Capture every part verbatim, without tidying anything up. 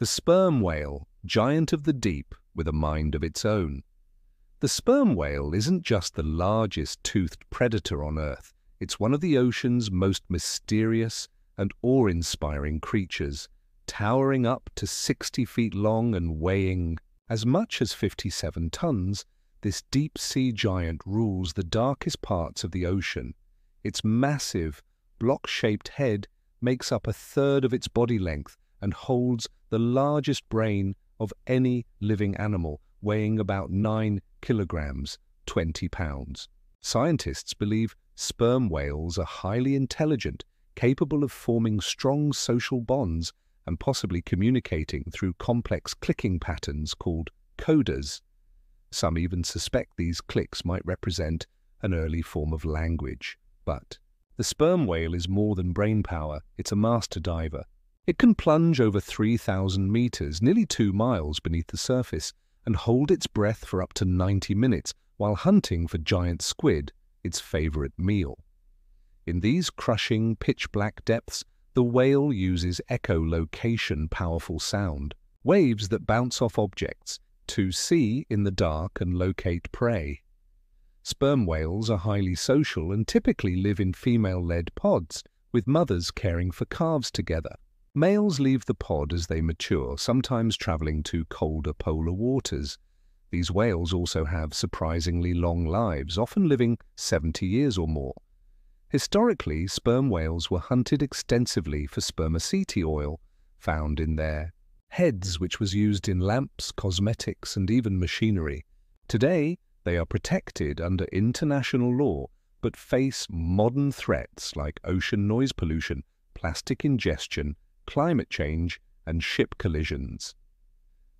The sperm whale, giant of the deep with a mind of its own. The sperm whale isn't just the largest toothed predator on Earth, it's one of the ocean's most mysterious and awe-inspiring creatures, towering up to sixty feet long and weighing as much as fifty-seven tons. This deep-sea giant rules the darkest parts of the ocean. Its massive, block-shaped head makes up a third of its body length and holds the largest brain of any living animal, weighing about nine kilograms, twenty pounds. Scientists believe sperm whales are highly intelligent, capable of forming strong social bonds and possibly communicating through complex clicking patterns called codas. Some even suspect these clicks might represent an early form of language. But the sperm whale is more than brain power, it's a master diver. It can plunge over three thousand meters, nearly two miles beneath the surface, and hold its breath for up to ninety minutes while hunting for giant squid, its favorite meal. In these crushing, pitch-black depths, the whale uses echolocation, powerful sound, waves that bounce off objects, to see in the dark and locate prey. Sperm whales are highly social and typically live in female-led pods, with mothers caring for calves together. Males leave the pod as they mature, sometimes travelling to colder polar waters. These whales also have surprisingly long lives, often living seventy years or more. Historically, sperm whales were hunted extensively for spermaceti oil, found in their heads, which was used in lamps, cosmetics, and even machinery. Today, they are protected under international law, but face modern threats like ocean noise pollution, plastic ingestion, climate change, and ship collisions.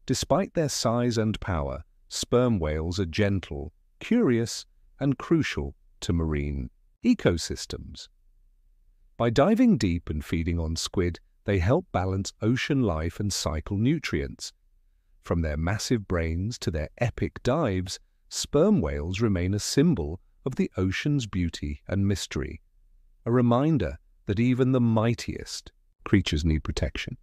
Despite their size and power, sperm whales are gentle, curious, and crucial to marine ecosystems. By diving deep and feeding on squid, they help balance ocean life and cycle nutrients. From their massive brains to their epic dives, sperm whales remain a symbol of the ocean's beauty and mystery, a reminder that even the mightiest creatures need protection.